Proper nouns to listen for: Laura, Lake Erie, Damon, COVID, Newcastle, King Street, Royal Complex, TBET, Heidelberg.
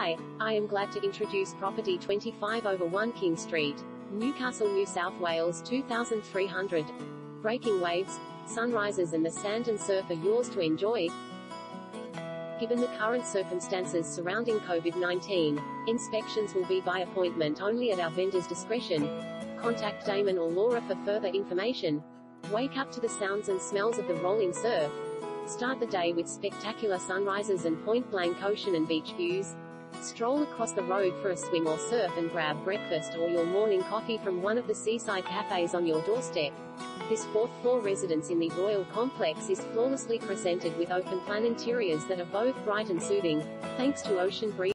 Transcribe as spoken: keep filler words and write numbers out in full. Hi, I am glad to introduce property twenty-five oh one King Street, Newcastle, New South Wales two thousand three hundred. Breaking waves, sunrises and the sand and surf are yours to enjoy. Given the current circumstances surrounding COVID nineteen, inspections will be by appointment only at our vendor's discretion. Contact Damon or Laura for further information. Wake up to the sounds and smells of the rolling surf. Start the day with spectacular sunrises and point-blank ocean and beach views. Stroll across the road for a swim or surf and grab breakfast or your morning coffee from one of the seaside cafes on your doorstep. This fourth-floor residence in the Royal Complex is flawlessly presented with open-plan interiors that are both bright and soothing, thanks to ocean breeze.